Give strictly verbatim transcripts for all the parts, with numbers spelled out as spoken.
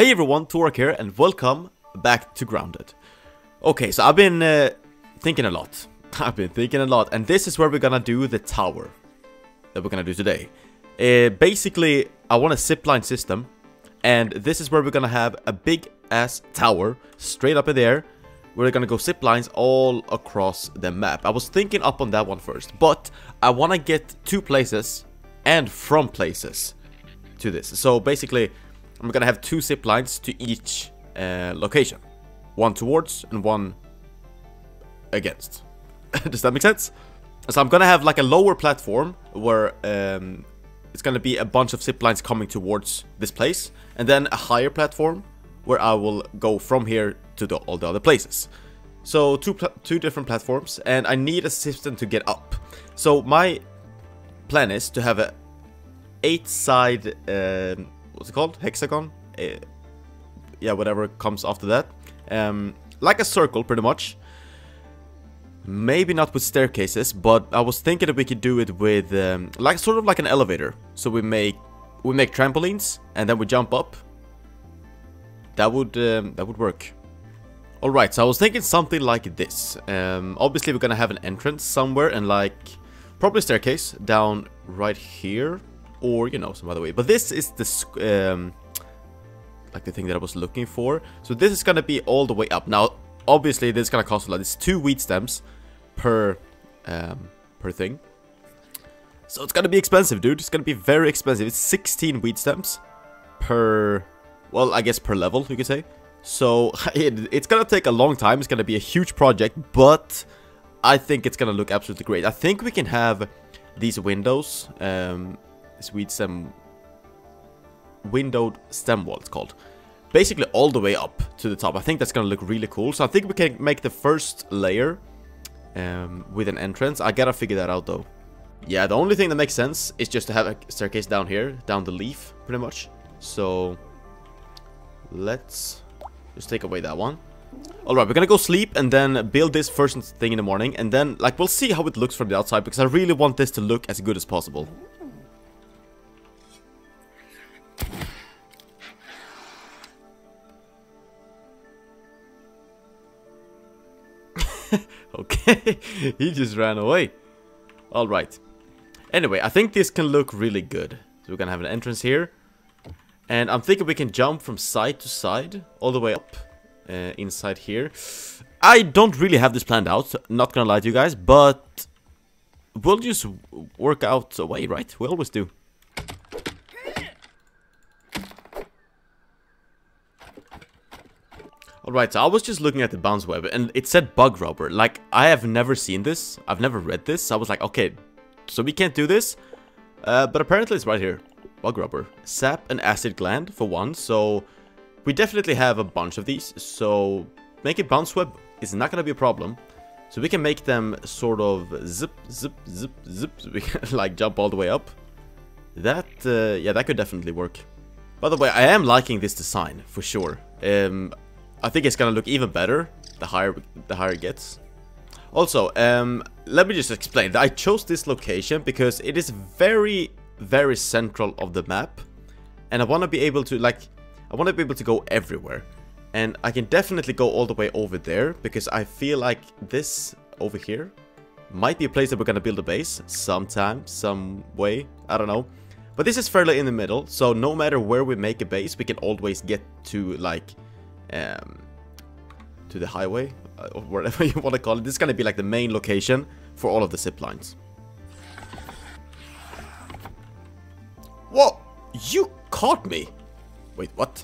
Hey everyone, Torak here, and welcome back to Grounded. Okay, so I've been uh, thinking a lot. I've been thinking a lot, and this is where we're gonna do the tower that we're gonna do today. Uh, basically, I want a zipline system, and this is where we're gonna have a big-ass tower straight up in the air. We're gonna go ziplines all across the map. I was thinking up on that one first, but I wanna get to places and from places to this. So basically, I'm gonna have two zip lines to each uh, location. One towards and one against. Does that make sense? So I'm gonna have like a lower platform where um, it's gonna be a bunch of zip lines coming towards this place. And then a higher platform where I will go from here to the, all the other places. So two, two different platforms, and I need a system to get up. So my plan is to have a eight side... Um, What's it called? Hexagon? Uh, yeah, whatever comes after that. Um, like a circle, pretty much. Maybe not with staircases, but I was thinking that we could do it with um, like sort of like an elevator. So we make we make trampolines and then we jump up. That would um, that would work. All right, so I was thinking something like this. Um, obviously, we're gonna have an entrance somewhere and like probably a staircase down right here. Or, you know, some other way. But this is the, um, like the thing that I was looking for. So this is going to be all the way up. Now, obviously, this is going to cost a lot. It's two wheat stems per, um, per thing. So it's going to be expensive, dude. It's going to be very expensive. It's sixteen wheat stems per, well, I guess per level, you could say. So it, it's going to take a long time. It's going to be a huge project. But I think it's going to look absolutely great. I think we can have these windows, um... Sweet stem windowed stem wall, it's called, basically all the way up to the top. I think that's gonna look really cool. So I think we can make the first layer um, with an entrance. I gotta figure that out though. Yeah, the only thing that makes sense is just to have a staircase down here, down the leaf, pretty much. So let's just take away that one. All right, we're gonna go sleep and then build this first thing in the morning, and then like we'll see how it looks from the outside, because I really want this to look as good as possible. Okay, he just ran away. All right. Anyway, I think this can look really good. So we're gonna have an entrance here, and I'm thinking we can jump from side to side all the way up uh, inside here. I don't really have this planned out. Not gonna lie to you guys, but we'll just work out a way, right? We always do. Alright, so I was just looking at the bounce web, and it said bug rubber. Like, I have never seen this. I've never read this. So I was like, okay, so we can't do this. Uh, but apparently it's right here. Bug rubber. Sap and acid gland, for one. So, we definitely have a bunch of these. So, making bounce web is not going to be a problem. So, we can make them sort of zip, zip, zip, zip. So we can, like, jump all the way up. That, uh, yeah, that could definitely work. By the way, I am liking this design, for sure. Um... I think it's gonna look even better the higher the higher it gets. Also, um, let me just explain. I chose this location because it is very, very central of the map, and I want to be able to like, I want to be able to go everywhere, and I can definitely go all the way over there because I feel like this over here might be a place that we're gonna build a base sometime, some way. I don't know, but this is fairly in the middle, so no matter where we make a base, we can always get to like. Um, to the highway, or whatever you want to call it. This is going to be like the main location for all of the zip lines. Whoa! You caught me! Wait, what?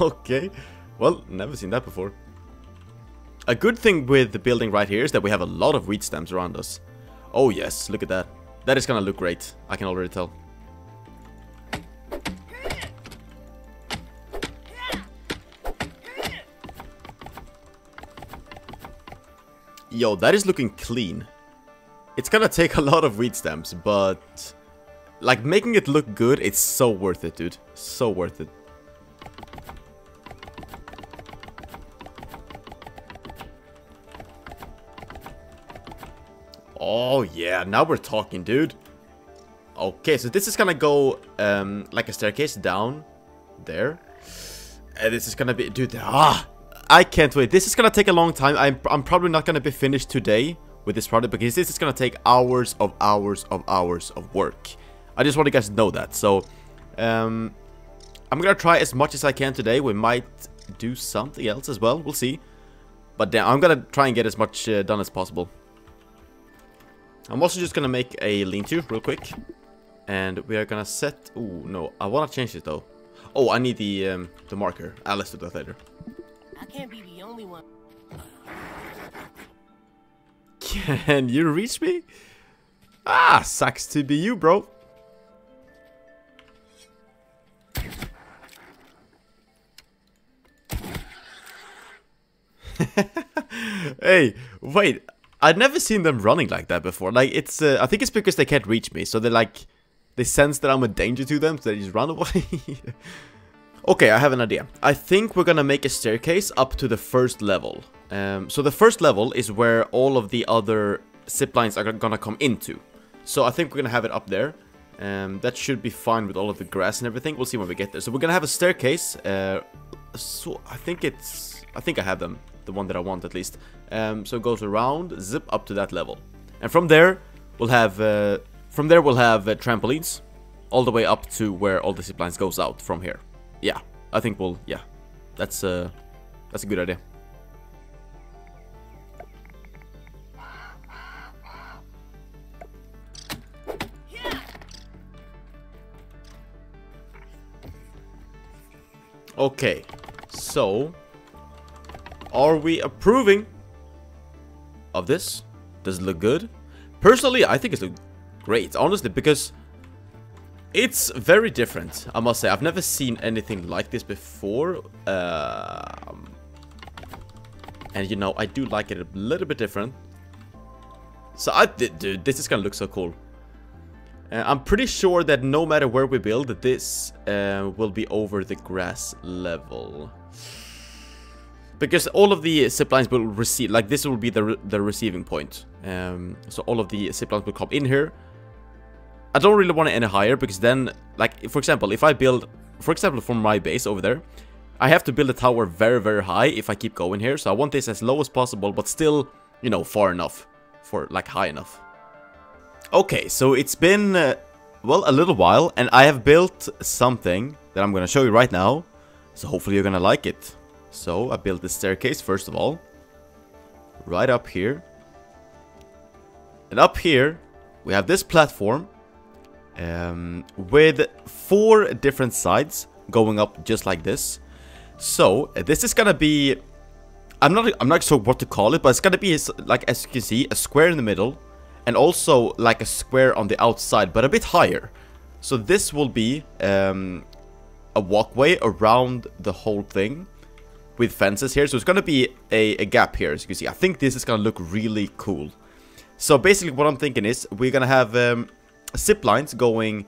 Okay. Well, never seen that before. A good thing with the building right here is that we have a lot of wheat stems around us. Oh yes, look at that. That is going to look great. I can already tell. Yo, that is looking clean. It's gonna take a lot of wheat stems, but... like, making it look good, it's so worth it, dude. So worth it. Oh, yeah, now we're talking, dude. Okay, so this is gonna go um, like a staircase down there. And this is gonna be... Dude, ah! I can't wait. This is gonna take a long time. I'm, I'm probably not gonna be finished today with this project, because this is gonna take hours of hours of hours of work. I just want you guys to know that. So, um, I'm gonna try as much as I can today. We might do something else as well. We'll see. But then I'm gonna try and get as much uh, done as possible. I'm also just gonna make a lean-to real quick. And we are gonna set... Ooh, no. I wanna change it, though. Oh, I need the um, the marker. Ah, let's do that later. I can't be the only one. Can you reach me? Ah, sucks to be you, bro. Hey, wait. I've never seen them running like that before. Like, it's uh, I think it's because they can't reach me, so they like they sense that I'm a danger to them, so they just run away. Okay, I have an idea. I think we're gonna make a staircase up to the first level. Um, so the first level is where all of the other zip lines are gonna come into. So I think we're gonna have it up there. Um, that should be fine with all of the grass and everything. We'll see when we get there. So we're gonna have a staircase. Uh, so I think it's I think I have them. The one that I want, at least. Um, so it goes around, zip up to that level, and from there we'll have uh, from there we'll have uh, trampolines all the way up to where all the zip lines goes out from here. Yeah, I think we'll yeah, that's uh, that's a good idea. Okay, so. Are we approving of this? Does it look good? Personally, I think it's look great, honestly, because it's very different, I must say. I've never seen anything like this before. Um, and, you know, I do like it a little bit different. So, I, dude, this is going to look so cool. Uh, I'm pretty sure that no matter where we build, this uh, will be over the grass level. Because all of the zip lines will receive, like this will be the, re the receiving point. Um, so all of the zip lines will come in here. I don't really want it any higher, because then, like, for example, if I build, for example, from my base over there, I have to build a tower very, very high if I keep going here. So I want this as low as possible, but still, you know, far enough for, like, high enough. Okay, so it's been, uh, well, a little while, and I have built something that I'm going to show you right now. So hopefully you're going to like it. So, I built this staircase, first of all. Right up here. And up here, we have this platform. Um, with four different sides going up just like this. So, this is gonna be... I'm not, I'm not sure what to call it, but it's gonna be, like, as you can see, a square in the middle. And also, like, a square on the outside, but a bit higher. So, this will be um, a walkway around the whole thing. With fences here, so it's gonna be a, a gap here, as you can see. I think this is gonna look really cool. So basically what I'm thinking is we're gonna have um, zip lines going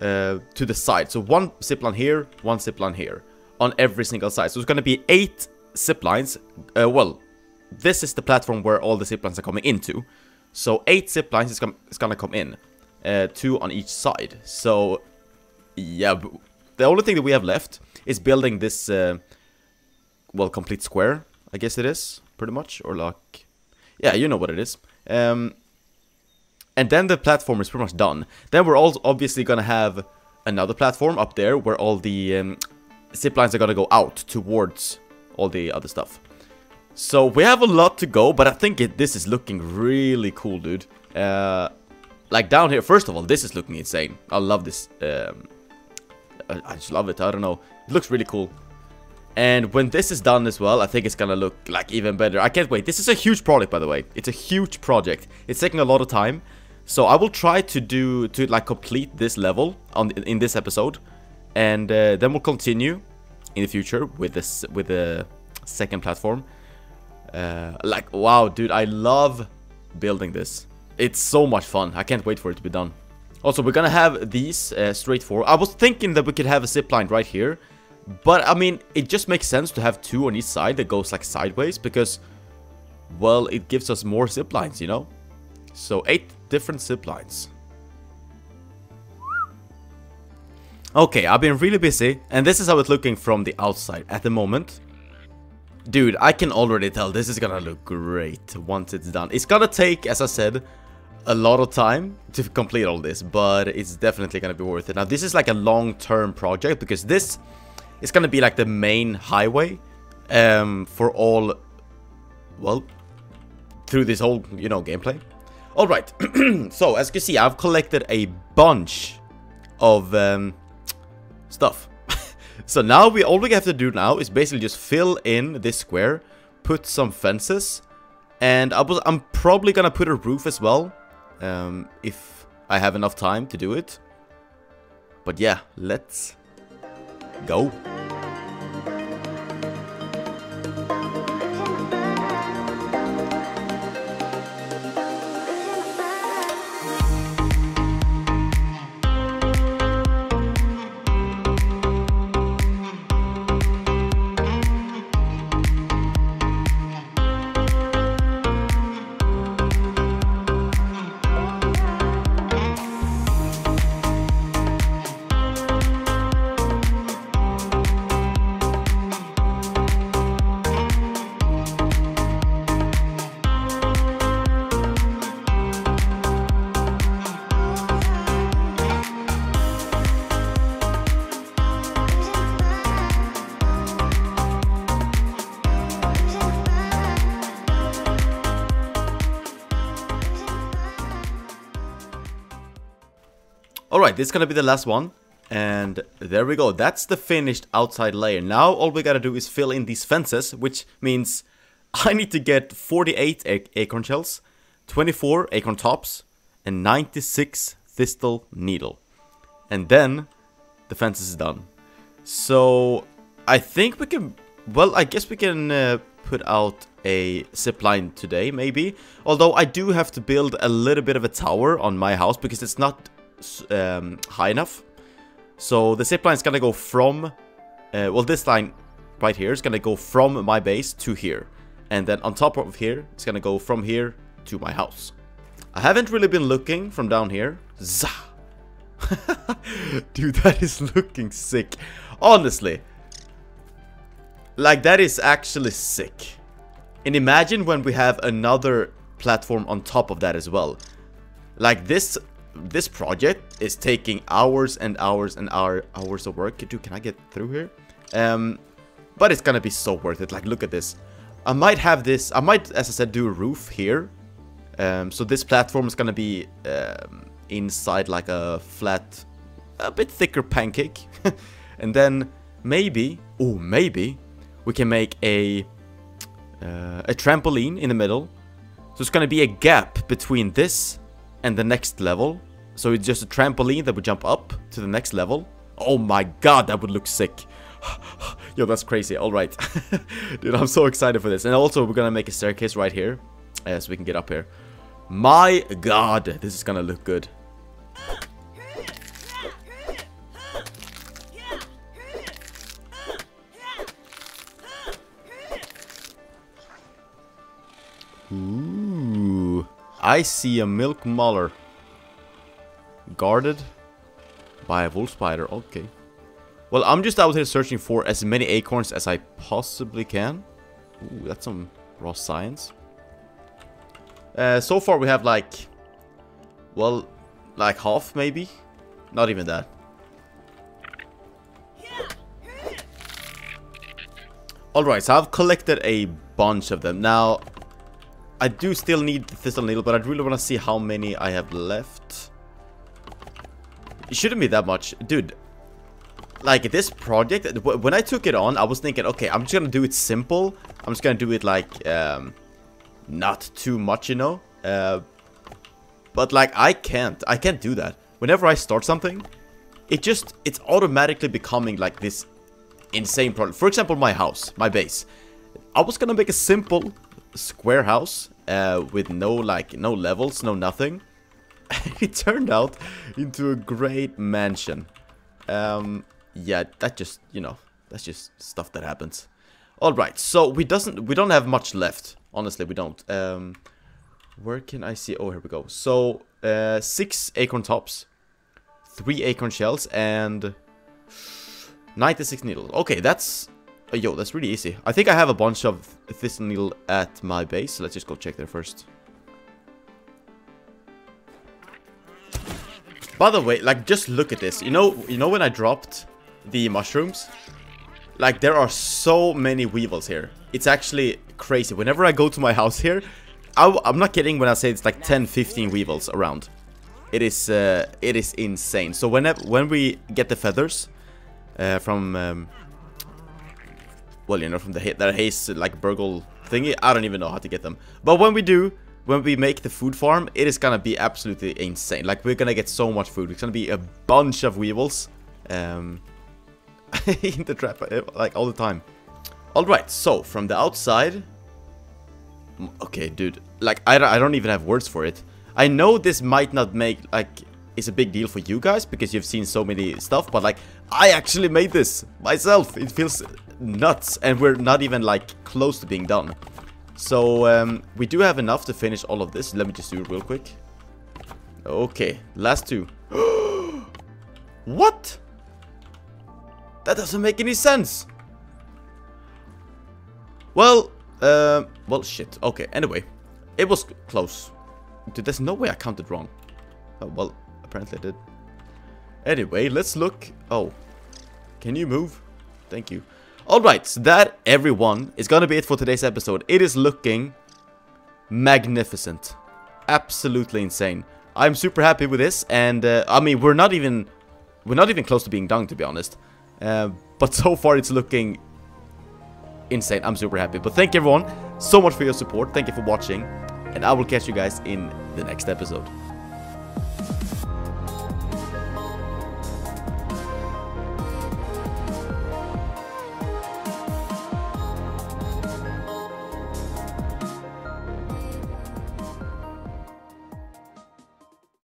uh, to the side. So one zip line here, one zip line here, on every single side. So it's gonna be eight zip lines. Uh, well, this is the platform where all the zip lines are coming into. So eight zip lines is, com is gonna come in, uh, two on each side. So yeah, the only thing that we have left is building this. Uh, Well, complete square, I guess it is, pretty much, or like, yeah, you know what it is. Um, and then the platform is pretty much done. Then we're all obviously gonna have another platform up there where all the um, zip lines are gonna go out towards all the other stuff. So we have a lot to go, but I think it, this is looking really cool, dude. Uh, like down here, first of all, this is looking insane. I love this. Um, I, I just love it. I don't know. It looks really cool. And when this is done as well, I think it's gonna look like even better. I can't wait. This is a huge project, by the way. It's a huge project. It's taking a lot of time. So I will try to do, to like complete this level on in this episode. And uh, then we'll continue in the future with this, with the second platform. Uh, like, wow, dude, I love building this. It's so much fun. I can't wait for it to be done. Also, we're gonna have these uh, straight forward. I was thinking that we could have a zip line right here. But, I mean, it just makes sense to have two on each side that goes, like, sideways. Because, well, it gives us more zip lines, you know? So, eight different zip lines. Okay, I've been really busy, and this is how it's looking from the outside at the moment. Dude, I can already tell this is gonna look great once it's done. It's gonna take, as I said, a lot of time to complete all this, but it's definitely gonna be worth it. Now, this is like a long-term project, because this is gonna be like the main highway um, for all, well, through this whole, you know, gameplay. All right, so as you can see, I've collected a bunch of um, stuff. So now we all we have to do now is basically just fill in this square, put some fences, and I was, I'm probably gonna put a roof as well, um, if I have enough time to do it. But yeah, let's go. Alright, this is gonna be the last one, and there we go. That's the finished outside layer. Now all we gotta do is fill in these fences, which means I need to get forty-eight acorn shells, twenty-four acorn tops, and ninety-six thistle needle. And then the fence is done. So I think we can, well, I guess we can uh, put out a zipline today, maybe. Although I do have to build a little bit of a tower on my house, because it's not Um, high enough. So the zip line is gonna go from uh, well, this line right here is gonna go from my base to here, and then on top of here it's gonna go from here to my house. I haven't really been looking from down here. Zah. Dude, that is looking sick, honestly. Like, that is actually sick. And imagine when we have another platform on top of that as well. Like, this This project is taking hours and hours and hour, hours of work. Dude, can I get through here? Um, but it's gonna be so worth it. Like, look at this. I might have this. I might, as I said, do a roof here. Um, so this platform is gonna be um, inside like a flat, a bit thicker pancake. And then maybe, oh, maybe we can make a uh, a trampoline in the middle. So it's gonna be a gap between this and the next level. So it's just a trampoline that would jump up to the next level. Oh my god, that would look sick. Yo, that's crazy. Alright. Dude, I'm so excited for this. And also, we're gonna make a staircase right here, uh, so we can get up here. My god, this is gonna look good. Ooh. I see a milk mauler guarded by a wolf spider. Okay. Well, I'm just out here searching for as many acorns as I possibly can. Ooh, that's some raw science. Uh, so far we have like, well, like half maybe. Not even that. Alright, so I've collected a bunch of them. Now, I do still need the thistle needle, but I really want to see how many I have left. It shouldn't be that much. Dude, like, this project, when I took it on, I was thinking, okay, I'm just going to do it simple. I'm just going to do it, like, um, not too much, you know? Uh, but, like, I can't. I can't do that. Whenever I start something, it just, it's automatically becoming, like, this insane project. For example, my house, my base. I was going to make a simple square house uh, with no like no levels, no nothing. It turned out into a great mansion. Um, yeah, that just, you know, that's just stuff that happens. All right, so we doesn't we don't have much left. Honestly, we don't. Um, where can I see? Oh, here we go. So uh, six acorn tops, three acorn shells, and ninety-six needles. Okay, that's... Uh, yo, that's really easy. I think I have a bunch of thistle needle at my base. So let's just go check there first. By the way, like, just look at this. You know, you know when I dropped the mushrooms? Like, there are so many weevils here. It's actually crazy. Whenever I go to my house here, I, I'm not kidding when I say it's like ten, fifteen weevils around. It is, uh, it is insane. So whenever when we get the feathers uh, from, um, well, you know, from the that haze like burgle thingy, I don't even know how to get them. But when we do, when we make the food farm, it is gonna be absolutely insane. Like, we're gonna get so much food. It's gonna be a bunch of weevils um, in the trap, like, all the time. All right, so from the outside. Okay, dude. Like, I don't, I don't even have words for it. I know this might not make, like, it's a big deal for you guys because you've seen so many stuff, but, like, I actually made this myself. It feels nuts, and we're not even, like, close to being done. So, um, we do have enough to finish all of this. Let me just do it real quick. Okay, last two. What? That doesn't make any sense. Well, uh, well, shit. Okay, anyway, it was close. Dude, there's no way I counted wrong. Oh, well, apparently I did. Anyway, let's look. Oh, can you move? Thank you. Alright, so that, everyone, is gonna be it for today's episode. It is looking magnificent. Absolutely insane. I'm super happy with this, and, uh, I mean, we're not even... We're not even close to being done, to be honest. Uh, but so far, it's looking insane. I'm super happy. But thank you, everyone, so much for your support. Thank you for watching. And I will catch you guys in the next episode.